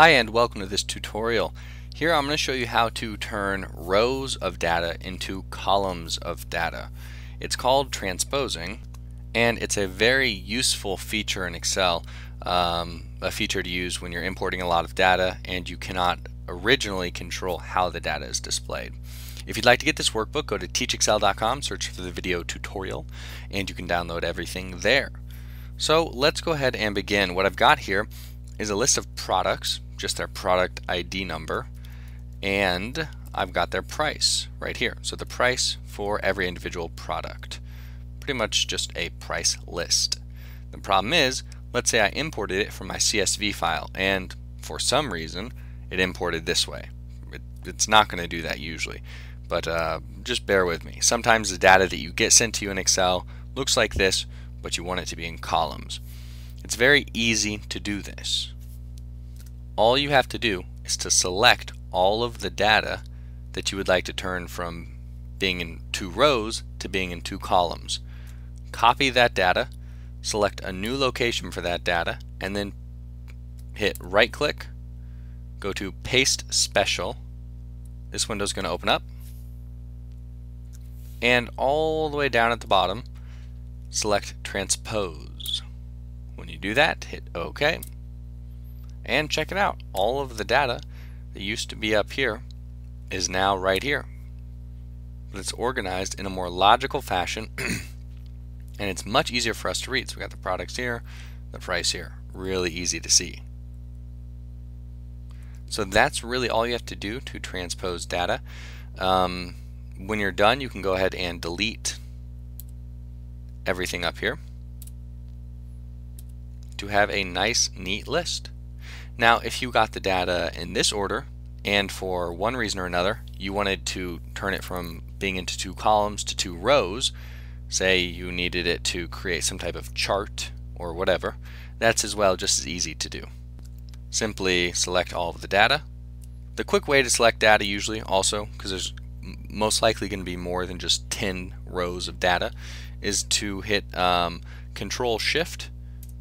Hi and welcome to this tutorial. Here I'm going to show you how to turn rows of data into columns of data. It's called transposing, and it's a very useful feature in Excel, a feature to use when you're importing a lot of data and you cannot originally control how the data is displayed. If you'd like to get this workbook, go to TeachExcel.com, search for the video tutorial, and you can download everything there. So let's go ahead and begin. What I've got here is a list of products, just their product ID number, and I've got their price right here. So the price for every individual product. Pretty much just a price list. The problem is, let's say I imported it from my CSV file, and for some reason it imported this way. It's not going to do that usually, but just bear with me. Sometimes the data that you get sent to you in Excel looks like this, but you want it to be in columns. It's very easy to do this. All you have to do is to select all of the data that you would like to turn from being in two rows to being in two columns. Copy that data, select a new location for that data, and then hit right click, go to paste special. This window is going to open up, and all the way down at the bottom select transpose. When you do that, hit OK, and check it out. All of the data that used to be up here is now right here, but it's organized in a more logical fashion and it's much easier for us to read. So we got the products here, the price here, really easy to see. So that's really all you have to do to transpose data. When you're done, you can go ahead and delete everything up here to have a nice, neat list. Now, if you got the data in this order, and for one reason or another, you wanted to turn it from being into two columns to two rows, say you needed it to create some type of chart or whatever, that's as well just as easy to do. Simply select all of the data. The quick way to select data usually also, because there's most likely going to be more than just 10 rows of data, is to hit Control Shift,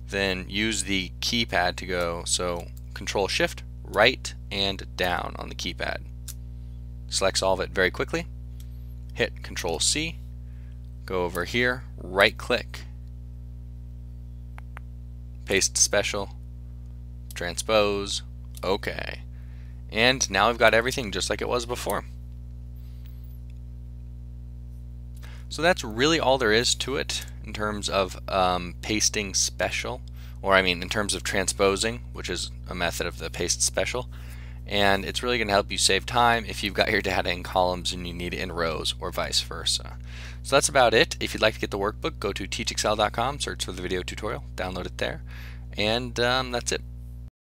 then use the keypad to go, so Control Shift, right and down on the keypad. Selects all of it very quickly. Hit Control C, go over here, right click, paste special, transpose, okay. And now I've got everything just like it was before. So that's really all there is to it in terms of pasting special, or I mean in terms of transposing, which is a method of the paste special. And it's really going to help you save time if you've got your data in columns and you need it in rows or vice versa. So that's about it. If you'd like to get the workbook, go to TeachExcel.com, search for the video tutorial, download it there, and that's it.